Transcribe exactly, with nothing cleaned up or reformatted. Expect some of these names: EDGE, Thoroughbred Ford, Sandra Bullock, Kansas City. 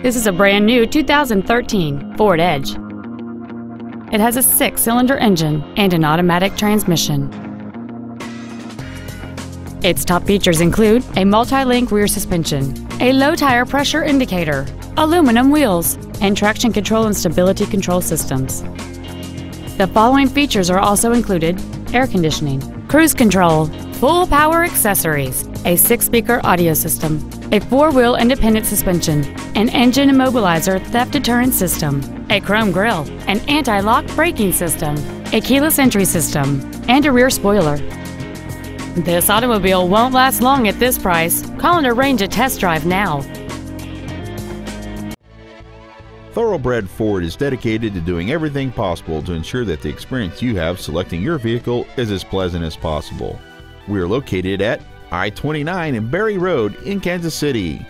This is a brand new two thousand thirteen Ford Edge. It has a six-cylinder engine and an automatic transmission. Its top features include a multi-link rear suspension, a low tire pressure indicator, aluminum wheels, and traction control and stability control systems. The following features are also included: air conditioning, cruise control, full power accessories, a six-speaker audio system, a four-wheel independent suspension, an engine immobilizer theft deterrent system, a chrome grille, an anti-lock braking system, a keyless entry system, and a rear spoiler. This automobile won't last long at this price. Call and arrange a test drive now. Thoroughbred Ford is dedicated to doing everything possible to ensure that the experience you have selecting your vehicle is as pleasant as possible. We are located at I twenty-nine and Berry Road in Kansas City.